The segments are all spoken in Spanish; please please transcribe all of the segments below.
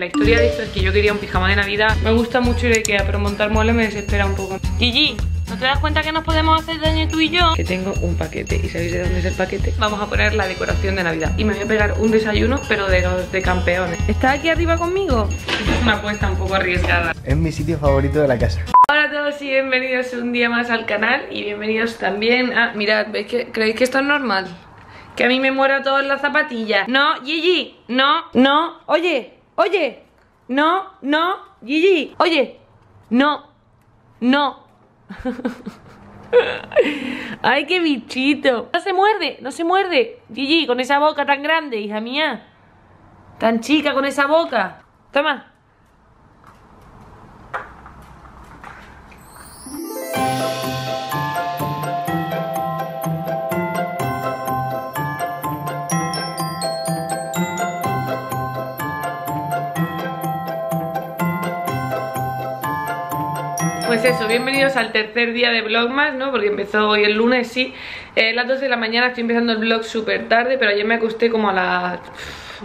La historia de esto es que yo quería un pijama de Navidad. Me gusta mucho ir a Ikea, pero montar muebles me desespera un poco. Gigi, ¿no te das cuenta que nos podemos hacer daño tú y yo? Que tengo un paquete, ¿y sabéis de dónde es el paquete? Vamos a poner la decoración de Navidad. Y me voy a pegar un desayuno, pero de los de campeones. ¿Estás aquí arriba conmigo? Es una apuesta un poco arriesgada. Es mi sitio favorito de la casa. Hola a todos y bienvenidos un día más al canal. Y bienvenidos también a... Mirad, ¿veis que creéis que esto es normal? Que a mí me muera todas las zapatillas. No, Gigi, no, no. Oye, oye, no, no, Gigi. Oye, no, no. Ay, qué bichito. No se muerde, no se muerde. Gigi, con esa boca tan grande, hija mía. Tan chica con esa boca. Toma. Pues eso, bienvenidos al tercer día de Vlogmas, ¿no? Porque empezó hoy el lunes, sí. Las 2 de la mañana, estoy empezando el vlog súper tarde, pero ayer me acosté como a las...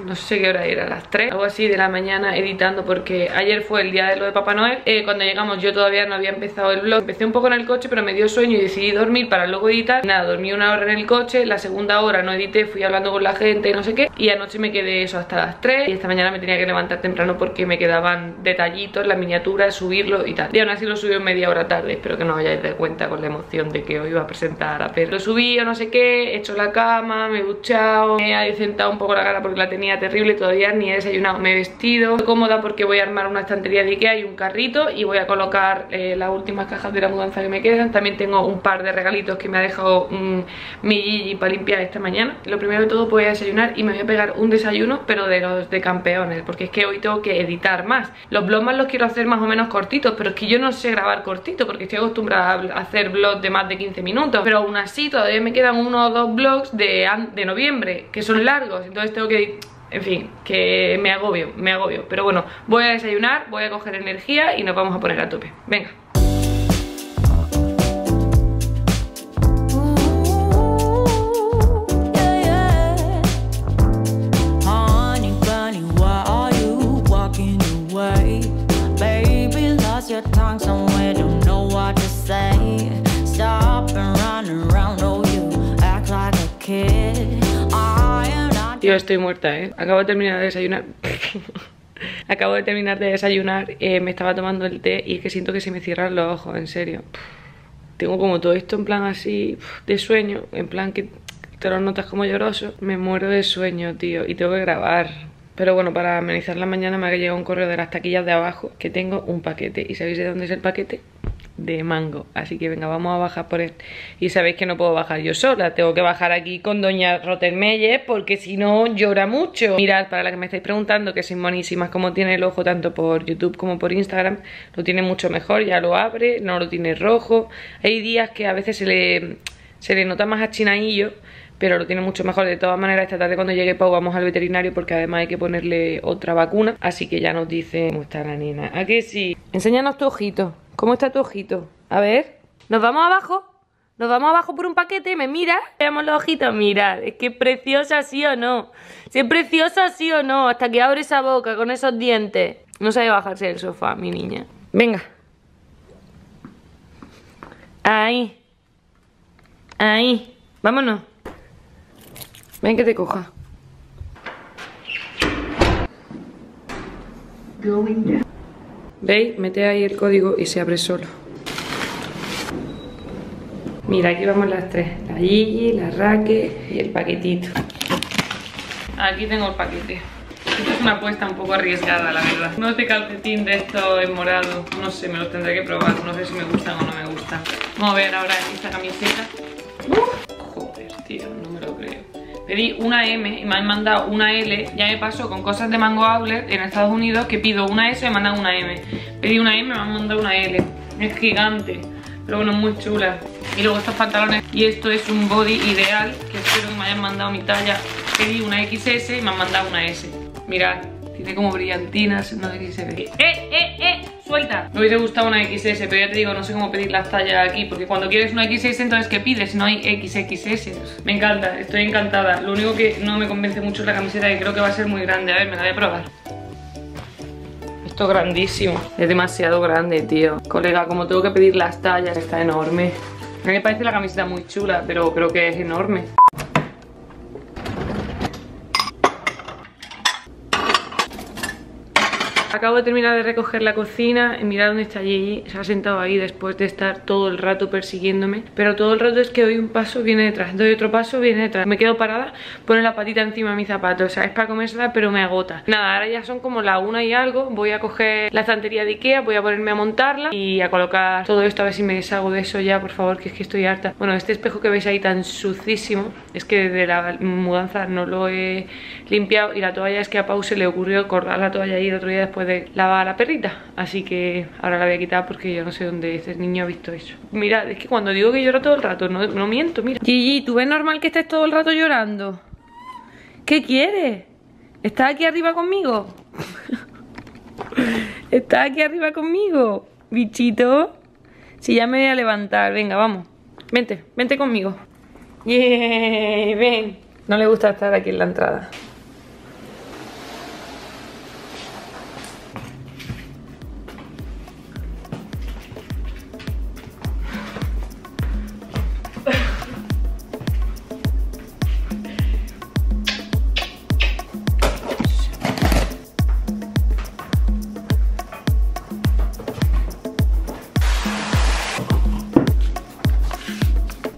no sé qué hora era, las 3, algo así de la mañana editando, porque ayer fue el día de lo de Papá Noel. Cuando llegamos yo todavía no había empezado el vlog. Empecé un poco en el coche, pero me dio sueño y decidí dormir para luego editar. Nada, dormí una hora en el coche, la segunda hora no edité, fui hablando con la gente y no sé qué. Y anoche me quedé eso hasta las 3 y esta mañana me tenía que levantar temprano porque me quedaban detallitos, la miniatura, subirlo y tal. Y aún así lo subí en media hora tarde, espero que no os hayáis dado cuenta con la emoción de que hoy iba a presentar a Pedro. Lo subí o no sé qué, he hecho la cama, me he duchado, me he adecentado un poco la cara porque la tenía terrible, todavía ni he desayunado, me he vestido. Estoy cómoda porque voy a armar una estantería de Ikea y un carrito y voy a colocar las últimas cajas de la mudanza que me quedan. También tengo un par de regalitos que me ha dejado mi Gigi para limpiar esta mañana. Lo primero de todo voy a desayunar y me voy a pegar un desayuno, pero de los de campeones, porque es que hoy tengo que editar más. Los vlogmas los quiero hacer más o menos cortitos, pero es que yo no sé grabar cortito porque estoy acostumbrada a hacer vlogs de más de 15 minutos, pero aún así todavía me quedan uno o dos vlogs de noviembre que son largos, entonces tengo que editar. En fin, que me agobio. Pero bueno, voy a desayunar, voy a coger energía y nos vamos a poner a tope. Venga. Yo estoy muerta, ¿eh? Acabo de terminar de desayunar. Acabo de terminar de desayunar, me estaba tomando el té y es que siento que se me cierran los ojos, en serio. Tengo como todo esto en plan así, de sueño, en plan que te lo notas como lloroso. Me muero de sueño, tío, y tengo que grabar. Pero bueno, para amenizar la mañana me ha llegado un correo de las taquillas de abajo que tengo un paquete. ¿Y sabéis de dónde es el paquete? De Mango, así que venga, vamos a bajar por él. Y sabéis que no puedo bajar yo sola, tengo que bajar aquí con doña Rottermeyer porque si no llora mucho. Mirad, para la que me estáis preguntando, que sois monísimas, como tiene el ojo tanto por YouTube como por Instagram, lo tiene mucho mejor, ya lo abre, no lo tiene rojo. Hay días que a veces se le nota más achinadillo, pero lo tiene mucho mejor. De todas maneras, esta tarde cuando llegue Pau vamos al veterinario porque además hay que ponerle otra vacuna, así que ya nos dice cómo está la nena. ¿A que sí? Enséñanos tu ojito. ¿Cómo está tu ojito? A ver. Nos vamos abajo. Nos vamos abajo por un paquete. ¿Me miras? Veamos los ojitos. Mirad. Es que es preciosa, sí o no. Si es preciosa, sí o no. Hasta que abre esa boca con esos dientes. No sabe bajarse del sofá, mi niña. Venga. Ahí. Ahí. Vámonos. Ven que te coja. ¿Veis? Mete ahí el código y se abre solo. Mira, aquí vamos las tres. La Gigi, la Raque y el paquetito. Aquí tengo el paquete. Esto es una apuesta un poco arriesgada, la verdad. No te calcetín de esto en morado. No sé, me los tendré que probar. No sé si me gustan o no me gustan. Vamos a ver ahora esta camiseta. Joder, tío, no me lo creo. Pedí una M y me han mandado una L. Ya me pasó con cosas de Mango Outlet en Estados Unidos, que pido una S y me mandan una M. Pedí una M y me han mandado una L. Es gigante, pero bueno, muy chula. Y luego estos pantalones. Y esto es un body ideal, que espero que me hayan mandado mi talla. Pedí una XS y me han mandado una S. Mirad, tiene como brillantinas, no sé si se ve. ¡Suelta! Me hubiese gustado una XS, pero ya te digo, no sé cómo pedir las tallas aquí, porque cuando quieres una XS, entonces ¿qué pides? No hay XXS. Me encanta, estoy encantada. Lo único que no me convence mucho es la camiseta, que creo que va a ser muy grande. A ver, me la voy a probar. esto es grandísimo. Es demasiado grande, tío. Colega, como tengo que pedir las tallas, está enorme. A mí me parece la camiseta muy chula, pero creo que es enorme. Acabo de terminar de recoger la cocina. Mirad dónde está Gigi, se ha sentado ahí después de estar todo el rato persiguiéndome. Pero todo el rato es que doy un paso, viene detrás, doy otro paso, viene detrás. Me quedo parada, pone la patita encima de mis zapatos. O sea, es para comérsela, pero me agota. Nada, ahora ya son como la 1 y algo. Voy a coger la estantería de Ikea, voy a ponerme a montarla y a colocar todo esto. A ver si me deshago de eso ya, por favor, que es que estoy harta. Bueno, este espejo que veis ahí tan sucísimo, es que desde la mudanza no lo he limpiado. Y la toalla, es que a Pau se le ocurrió cortar la toalla ahí el otro día después de lavar a la perrita, así que ahora la voy a quitar porque yo no sé dónde este niño ha visto eso. Mirad, es que cuando digo que lloro todo el rato, no miento, mira. Gigi, ¿tú ves normal que estés todo el rato llorando? ¿Qué quieres? ¿Estás aquí arriba conmigo? ¿Estás aquí arriba conmigo, bichito? Si ya me voy a levantar, venga, vamos. Vente, vente conmigo. Yeah, ven. No le gusta estar aquí en la entrada.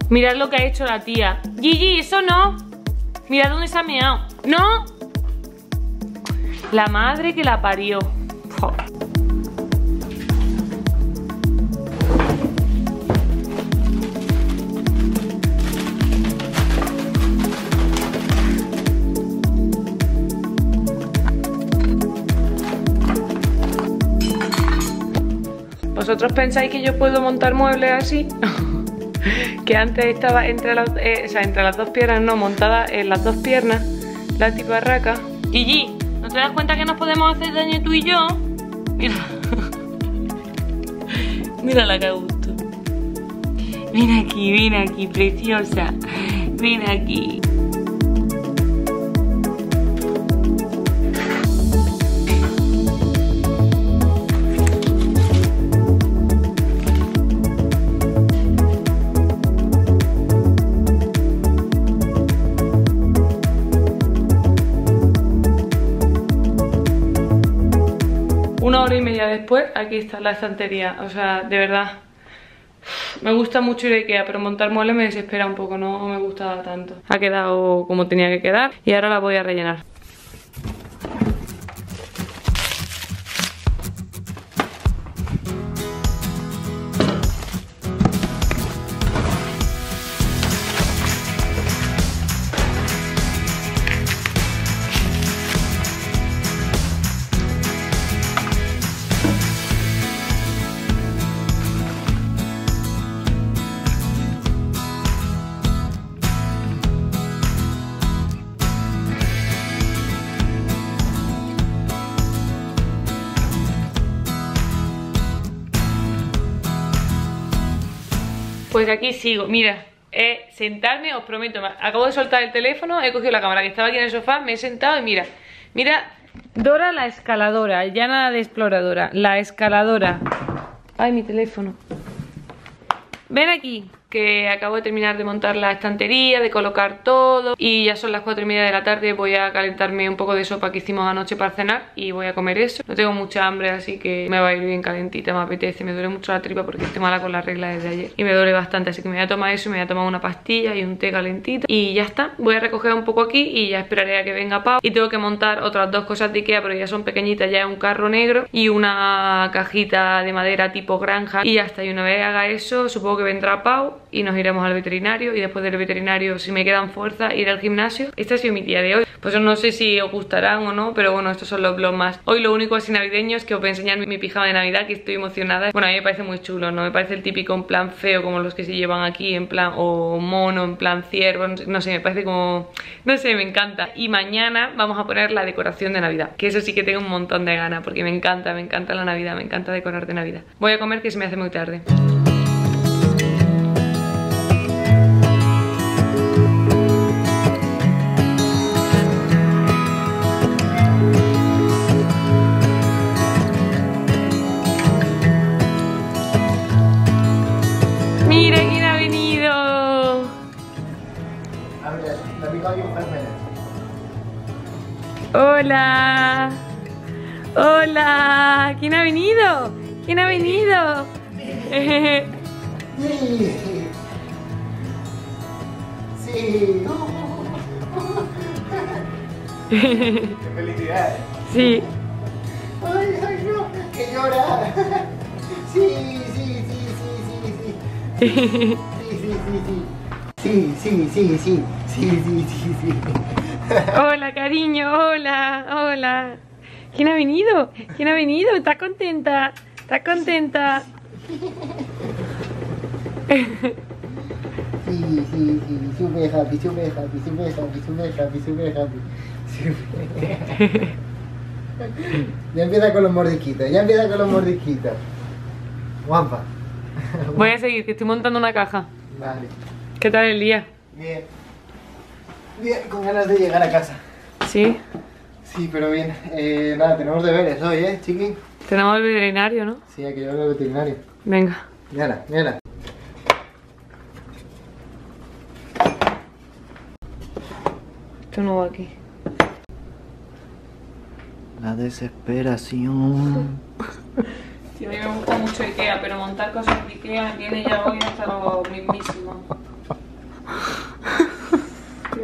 Mirad lo que ha hecho la tía. Gigi, eso no. Mirad dónde se ha meado. ¡No! La madre que la parió. ¡Jo! ¿Vosotros pensáis que yo puedo montar muebles así? Que antes estaba entre las dos piernas, no, montada en las dos piernas, la tiparraca. Gigi, ¿no te das cuenta que nos podemos hacer daño tú y yo? Mira. Mira la que gusto. Ven aquí, preciosa. Ven aquí. Y media después, aquí está la estantería. O sea, de verdad, me gusta mucho ir a Ikea, pero montar muebles me desespera un poco, no me gusta tanto. Ha quedado como tenía que quedar y ahora la voy a rellenar. Pues aquí sigo, mira, sentarme, os prometo, acabo de soltar el teléfono, he cogido la cámara que estaba aquí en el sofá, me he sentado y mira, mira, Dora la escaladora, ya nada de exploradora, la escaladora. Ay, mi teléfono. Ven aquí, que acabo de terminar de montar la estantería, de colocar todo y ya son las 4:30 de la tarde. Voy a calentarme un poco de sopa que hicimos anoche para cenar y voy a comer eso. No tengo mucha hambre, así que me va a ir bien calentita, me apetece. Me duele mucho la tripa porque estoy mala con la regla desde ayer y me duele bastante, así que me voy a tomar eso, me voy a tomar una pastilla y un té calentito y ya está. Voy a recoger un poco aquí y ya esperaré a que venga Pau. Y tengo que montar otras dos cosas de Ikea, pero ya son pequeñitas, ya es un carro negro y una cajita de madera tipo granja y ya está. Y una vez haga eso, supongo que vendrá Pau y nos iremos al veterinario y después del veterinario, si me quedan fuerzas, ir al gimnasio. Este ha sido mi día de hoy. Pues no sé si os gustarán o no, pero bueno, estos son los VLOGMAS. Hoy lo único así navideño es que os voy a enseñar mi pijama de Navidad, que estoy emocionada. Bueno, a mí me parece muy chulo, no me parece el típico en plan feo como los que se llevan aquí, en plan o mono, en plan ciervo, no sé, me parece como, no sé, me encanta. Y mañana vamos a poner la decoración de Navidad, que eso sí que tengo un montón de ganas porque me encanta la Navidad, me encanta decorar de Navidad. Voy a comer que se me hace muy tarde. Hola. Hola. ¿Quién ha venido? ¿Quién ha venido? Sí. ¡Qué felicidad! Sí. ¡Ay, ay, no! ¡Que llora! Sí. Hola, cariño, hola, hola. ¿Quién ha venido? ¿Quién ha venido? ¿Estás contenta? ¿Estás contenta? Sí, super happy. Ya empieza con los mordisquitos, Guapa. Voy a seguir, que estoy montando una caja. Vale. ¿Qué tal el día? Bien. Bien, con ganas de llegar a casa. ¿Sí? Sí, pero bien. Nada, tenemos deberes hoy, chiqui. Tenemos el veterinario, ¿no? Sí, hay que llevarlo al veterinario. Venga. Mira, mira. Esto no va aquí. La desesperación. Sí, a mí me gusta mucho Ikea, pero montar cosas de Ikea viene ya hoy hasta lo mismísimo.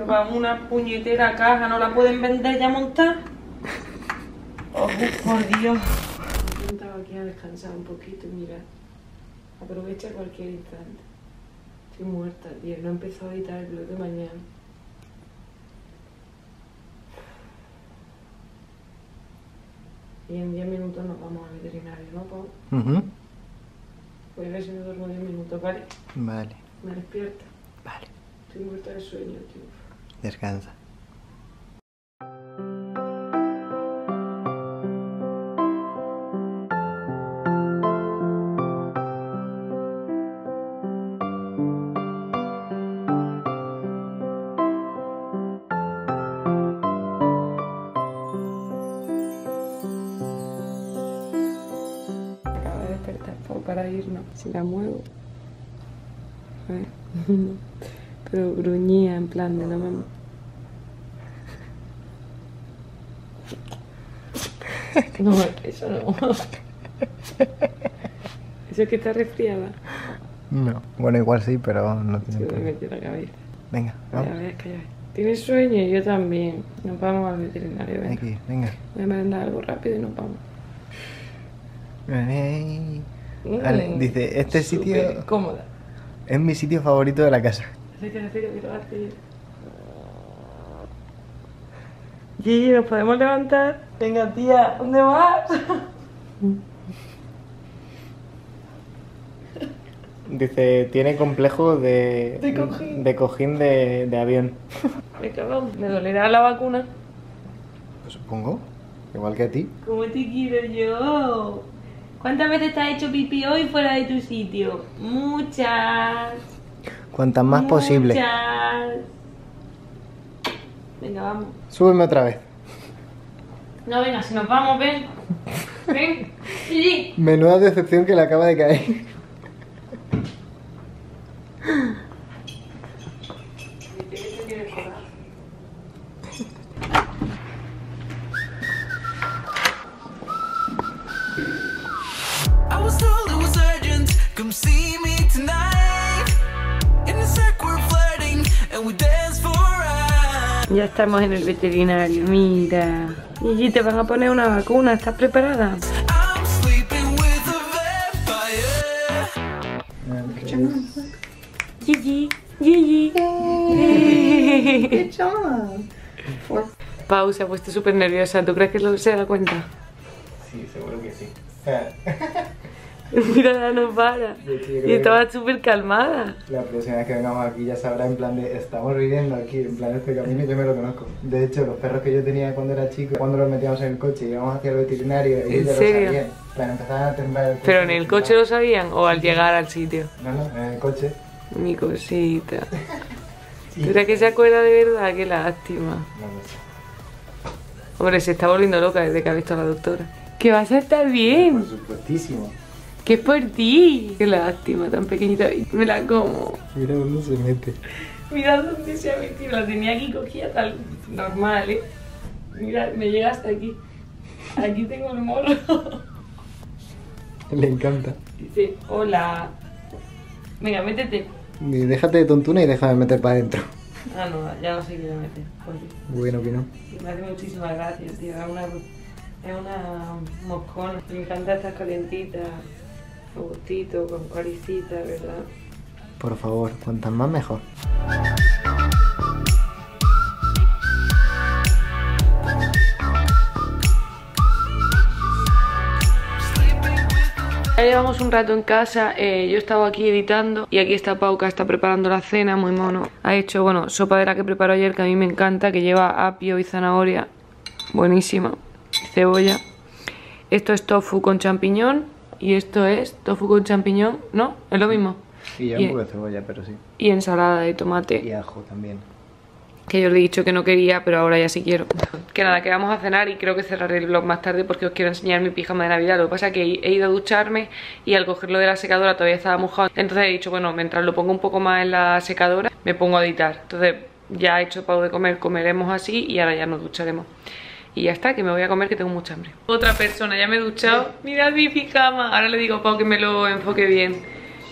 Para una puñetera caja, ¿no la pueden vender ya montar? Oh, por Dios. He intentado aquí a descansar un poquito y mira, aprovecha cualquier instante. Estoy muerta, tío, no he empezado a editar el vlog de mañana. Y en 10 minutos nos vamos al veterinario, ¿no, Pau? Voy a ver si me duermo 10 minutos, ¿vale? Vale. Me despierta. Vale. Estoy muerta de sueño, tío. Descansa. Para irnos, si la muevo, pero gruñía en plan de no me... No, eso no. ¿Eso es que está resfriada? No, bueno, igual sí, pero no tiene... Sí, voy a meter la cabeza. Venga, vamos. A ver, calla. Tienes sueño y yo también. Nos vamos al veterinario, venga. Aquí, venga. Voy a merendar algo rápido y nos vamos. Vale, dice, este sitio cómoda. Es mi sitio favorito de la casa. Gigi, ¿nos podemos levantar? Venga, tía, ¿dónde vas? Dice, tiene complejo de cojín de avión. Me cago, ¿me dolerá la vacuna? Pues supongo, igual que a ti. ¿Cómo te quiero yo? ¿Cuántas veces te has hecho pipí hoy fuera de tu sitio? Muchas. Cuantas más posible. Muchas. Venga, vamos. Súbeme otra vez. No, venga, si nos vamos, ven. Ven. Gigi. Menuda decepción que le acaba de caer. Ya estamos en el veterinario, mira. Gigi, te van a poner una vacuna, ¿estás preparada? Gigi, Gigi. Good job. Pau se ha puesto súper nerviosa, ¿tú crees que se da cuenta? Sí, seguro que sí. Mira, no para. Y estaba súper calmada. La próxima vez que vengamos aquí ya sabrá, en plan de, estamos viviendo aquí, en plan, este camino yo me lo conozco. De hecho, los perros que yo tenía cuando era chico, cuando los metíamos en el coche y íbamos hacia el veterinario, ellos ya lo sabían. Plan, empezaban a temblar el coche. ¿Pero en el coche lo sabían o al llegar al sitio? No, no, en el coche. Mi cosita. ¿Será que se acuerda de verdad? Qué lástima. Hombre, se está volviendo loca desde que ha visto a la doctora. Que vas a estar bien. Por supuestísimo. ¡Que es por ti! ¡Qué lástima, tan pequeñita! ¡Me la como! Mira dónde se mete. Mira dónde se ha metido. La tenía aquí cogida tal normal, Mira, me llega hasta aquí. Aquí tengo el morro. Le encanta. Dice, hola. Venga, métete. Y déjate de tontuna y déjame meter para adentro. Ah, no, ya no sé qué le meter. Bueno, que no. Me hace muchísimas gracias, tío. Es una moscona. Me encanta estar calientita, a gustito, con colicita, ¿verdad? Por favor, cuantas más mejor. Ya llevamos un rato en casa, yo he estado aquí editando y aquí está Pau, que está preparando la cena, muy mono. Ha hecho, bueno, sopa de la que preparó ayer, que a mí me encanta, que lleva apio y zanahoria, buenísima, cebolla. Esto es tofu con champiñón y esto es tofu con champiñón, ¿no? Es lo mismo. Sí, ya un poco de cebolla, pero sí. Y ensalada de tomate. Y ajo también. Que yo le he dicho que no quería, pero ahora ya sí quiero. Que nada, que vamos a cenar y creo que cerraré el vlog más tarde porque os quiero enseñar mi pijama de Navidad. Lo que pasa es que he ido a ducharme y al cogerlo de la secadora todavía estaba mojado. Entonces he dicho, bueno, mientras lo pongo un poco más en la secadora, me pongo a editar. Entonces ya he hecho Pau de comer, comeremos así y ahora ya nos ducharemos. Y ya está, que me voy a comer, que tengo mucha hambre. Otra persona, ya me he duchado. Mirad mi pijama. Ahora le digo a Pau que me lo enfoque bien.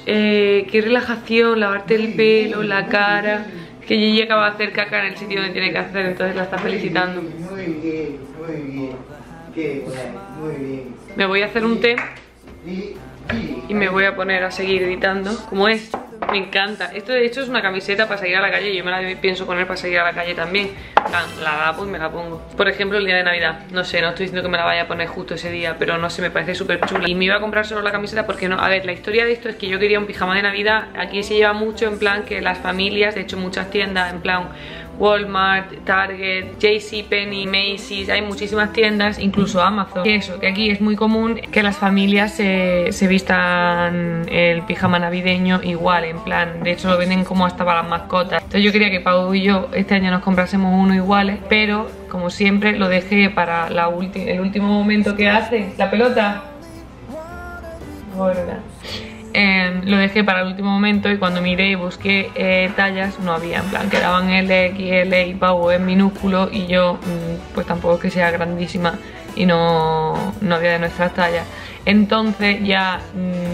Qué relajación, lavarte el pelo, la cara... Que Gigi acaba de hacer caca en el sitio donde tiene que hacer, entonces la está felicitando. Muy bien, muy bien. Qué guay, muy bien. Me voy a hacer un té y me voy a poner a seguir editando. Como es, me encanta. Esto de hecho es una camiseta para salir a la calle. Yo me la pienso poner para salir a la calle también. La adapto y me la pongo. Por ejemplo, el día de Navidad. No sé, no estoy diciendo que me la vaya a poner justo ese día, pero no sé, me parece súper chula. Y me iba a comprar solo la camiseta porque no. A ver, la historia de esto es que yo quería un pijama de Navidad. Aquí se lleva mucho en plan que las familias, de hecho muchas tiendas, en plan Walmart, Target, JCPenney, Macy's, hay muchísimas tiendas, incluso Amazon. Y eso, que aquí es muy común que las familias se vistan el pijama navideño igual, en plan, de hecho lo venden como hasta para las mascotas. Entonces yo quería que Pau y yo este año nos comprásemos uno iguales, pero como siempre lo dejé para el último momento que hace la pelota. Gorda. Lo dejé para el último momento y cuando miré y busqué tallas no había, en plan quedaban L, XL y Pau en minúsculo y yo pues tampoco es que sea grandísima y no había de nuestras tallas. Entonces ya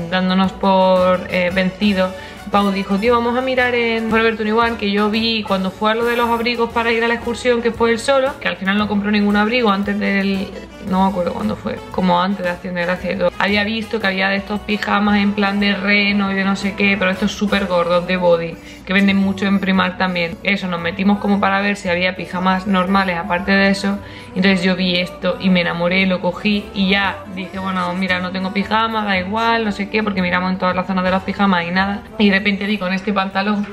dándonos por vencidos, Pau dijo, tío, vamos a mirar en Forever 21, que yo vi cuando fue a lo de los abrigos para ir a la excursión, que fue él solo, que al final no compró ningún abrigo antes del... no me acuerdo cuándo fue, como antes de Acción de Gracia y todo. Había visto que había de estos pijamas en plan de reno y de no sé qué, pero estos súper gordos de body, que venden mucho en Primark también. Eso, nos metimos como para ver si había pijamas normales aparte de eso. Entonces yo vi esto y me enamoré, lo cogí y ya dije, bueno, mira, no tengo pijamas, da igual, no sé qué, porque miramos en todas las zonas de los pijamas y nada. Y de repente di con este pantalón,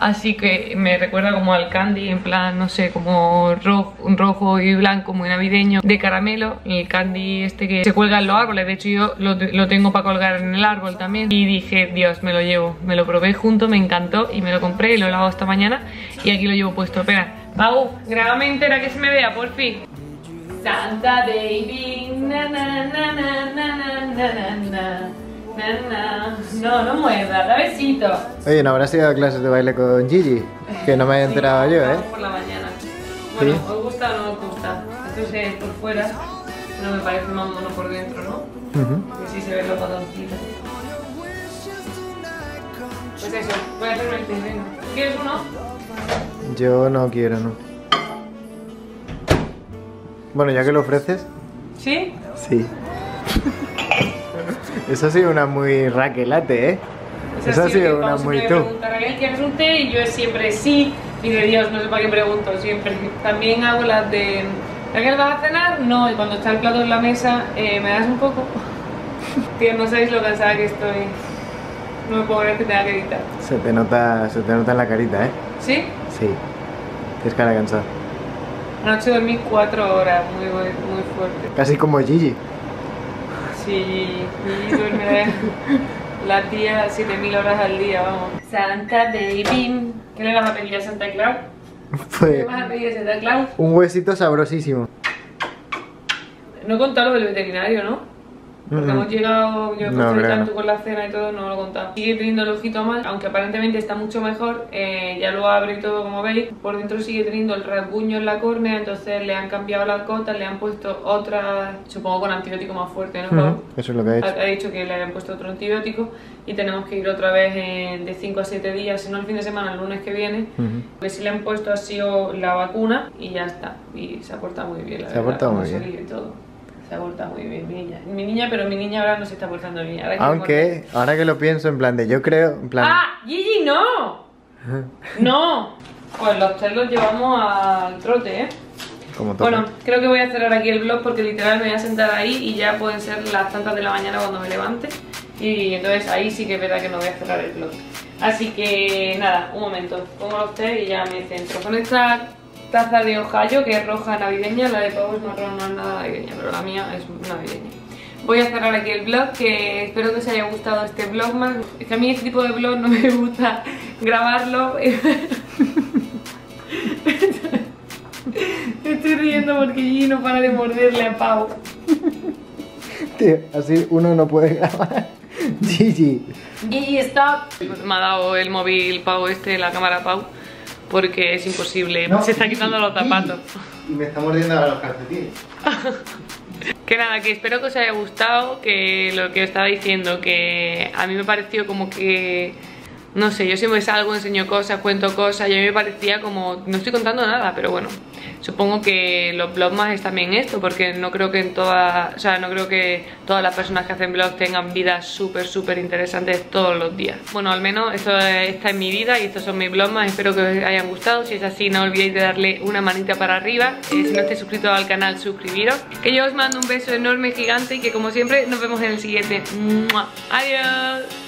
así que me recuerda como al candy, en plan, no sé, como rojo y blanco, muy navideño, de caramelo, el candy este que se cuelga en los árboles, de hecho yo lo tengo para colgar en el árbol también. Y dije, Dios, me lo llevo, me lo probé junto, me encantó y me lo compré y lo he lavado esta mañana y aquí lo llevo puesto. Espera, Pau, grábame entera que se me vea, por fin. Santa baby, na na na na na na na. No muerdas, da besito. Oye, ¿no habrás ido a clases de baile con Gigi? Que no me he enterado sí, yo, ¿eh? Por la mañana. Bueno, ¿sí? ¿Os gusta o no os gusta? Entonces, por fuera, no me parece más mono por dentro, ¿no? Que sí se ven los patoncitos. Pues eso, voy a hacerme el terreno. ¿Quieres uno? Yo no quiero, no. Bueno, ya que lo ofreces. ¿Sí? Sí. Eso ha sido una muy raquelate, ¿eh? Eso ha sido una muy tú. ¿Quieres un té? Y yo siempre sí. Y de Dios, no sé para qué pregunto, siempre. También hago las de... ¿Raquel, vas a cenar? No, y cuando está el plato en la mesa, ¿me das un poco? Tío, no sabéis lo cansada que estoy. No me puedo creer que tenga que editar. Se te nota en la carita, ¿eh? ¿Sí? Sí. Es cara cansada. Anoche dormí 4 horas, muy fuerte. Casi como Gigi. Sí, y duerme la tía 7000 horas al día, vamos. Santa baby. ¿Qué le vas a pedir a Santa Claus? Pues, ¿qué le vas a pedir a Santa Claus? Un huesito sabrosísimo. No he contado lo del veterinario, ¿no? Porque hemos llegado, yo no, tanto con la cena y todo, no lo he contado. Sigue teniendo el ojito mal, aunque aparentemente está mucho mejor, ya lo abre y todo como veis. Por dentro sigue teniendo el rasguño en la córnea, entonces le han cambiado la cota, le han puesto otra, supongo con antibiótico más fuerte, ¿no? Eso es lo que ha hecho. Ha dicho que le habían puesto otro antibiótico y tenemos que ir otra vez de 5 a 7 días, si no el fin de semana, el lunes que viene. Porque si le han puesto ha sido la vacuna y ya está. Y se ha portado muy bien, la verdad. Se ha portado muy bien. Y todo. Se ha portado muy bien mi niña. Mi niña, pero mi niña ahora no se está portando bien. Aunque, ahora que lo pienso, en plan de yo creo, en plan... ¡Ah! ¡Gigi, no! ¡No! Pues los tres los llevamos al trote, ¿eh? Como todo. Bueno, creo que voy a cerrar aquí el vlog porque literal me voy a sentar ahí y ya pueden ser las tantas de la mañana cuando me levante. Y entonces ahí sí que es verdad que no voy a cerrar el vlog. Así que nada, un momento. Pongo los tres y ya me centro. Con esta taza de Ohio, que es roja navideña, la de Pau es marrón, no es nada navideña, pero la mía es navideña. Voy a cerrar aquí el vlog, que espero que os haya gustado este vlogmas. Es que a mí este tipo de vlog no me gusta grabarlo. Me estoy riendo porque Gigi no para de morderle a Pau. Tío, así uno no puede grabar. Gigi. Gigi, stop. Me ha dado el móvil Pau la cámara Pau. Porque es imposible, no, se está quitando los zapatos. Y me está mordiendo ahora los calcetines. Que nada, que espero que os haya gustado, que lo que os estaba diciendo, que a mí me pareció como que... No sé, yo siempre salgo, enseño cosas, cuento cosas, y a mí me parecía como... No estoy contando nada, pero bueno. Supongo que los vlogmas es también esto, porque no creo que en todas... O sea, no creo que todas las personas que hacen vlogs tengan vidas súper, súper interesantes todos los días. Bueno, al menos esta es mi vida y estos son mis vlogmas. Espero que os hayan gustado. Si es así, no olvidéis de darle una manita para arriba. Si no estáis suscritos al canal, suscribiros. Que yo os mando un beso enorme, gigante, y que como siempre nos vemos en el siguiente. ¡Mua! ¡Adiós!